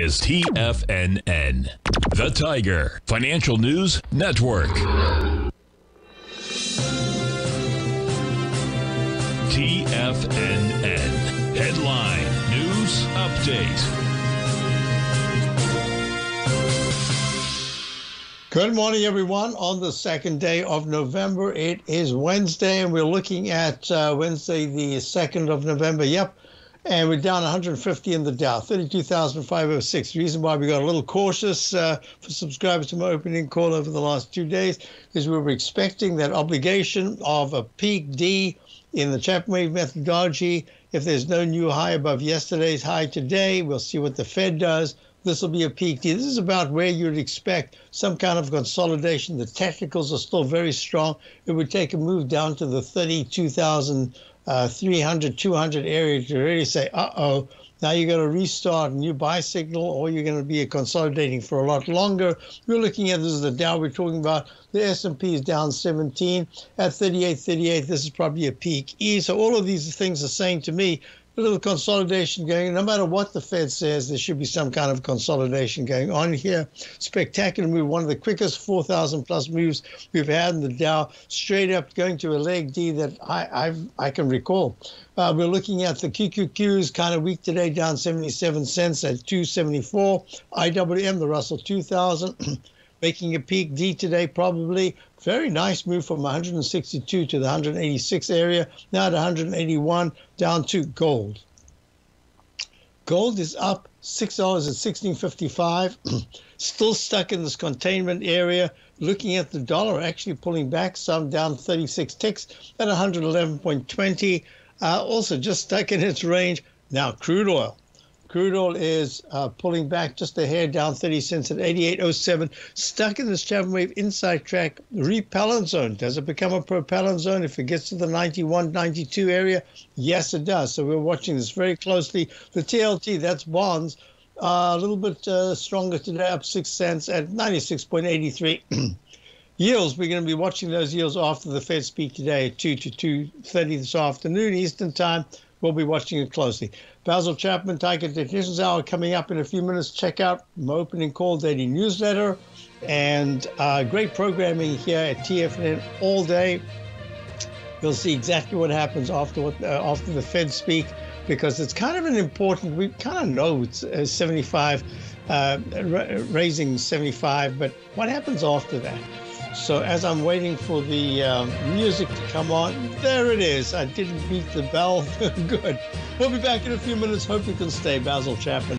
is TFNN, the Tiger Financial News Network. TFNN Headline News Update. Good morning, everyone. On the second day of November, it is Wednesday, and we're looking at Wednesday, the 2nd of November. Yep. And we're down 150 in the Dow, 32,506. The reason why we got a little cautious for subscribers to my opening call over the last 2 days is we were expecting that obligation of a peak D in the Chapman wave methodology. If there's no new high above yesterday's high today, we'll see what the Fed does. This will be a peak D. This is about where you'd expect some kind of consolidation. The technicals are still very strong. It would take a move down to the 32,000. 300, 200 area to really say, uh-oh, now you're going to restart a new buy signal, or you're going to be consolidating for a lot longer. We're looking at, this is the Dow we're talking about. The S&P is down 17 at 38.38. This is probably a peak E. So all of these things are saying to me, a little consolidation going. No matter what the Fed says, there should be some kind of consolidation going on here. Spectacular move, one of the quickest 4,000 plus moves we've had in the Dow, straight up going to a leg D that I can recall. We're looking at the QQQs, kind of weak today, down 77 cents at 274. IWM, the Russell 2000, making a peak D today probably. Very nice move from 162 to the 186 area. Now at 181, down to gold. Gold is up $6 at $16.55. Still stuck in this containment area. Looking at the dollar, actually pulling back some, down 36 ticks at 111.20. Also just stuck in its range. Now crude oil. Crude oil is pulling back just a hair, down 30 cents at 88.07. Stuck in this Chapman wave inside track, repellent zone. Does it become a propellant zone if it gets to the 91, 92 area? Yes, it does. So we're watching this very closely. The TLT, that's bonds, a little bit stronger today, up 6 cents at 96.83. Yields, we're going to be watching those yields after the Fed speak today at 2 to 2:30 this afternoon Eastern Time. We'll be watching it closely. Basil Chapman, Tiger Technicians Hour, coming up in a few minutes. Check out my opening call daily newsletter, and great programming here at TFNN all day. You'll see exactly what happens after after the Fed speak, because it's kind of an important. We kind of know it's 75, raising 75, but what happens after that? So as I'm waiting for the music to come on, there it is. I didn't beat the bell. Good. We'll be back in a few minutes. Hope you can stay. Basil Chapman.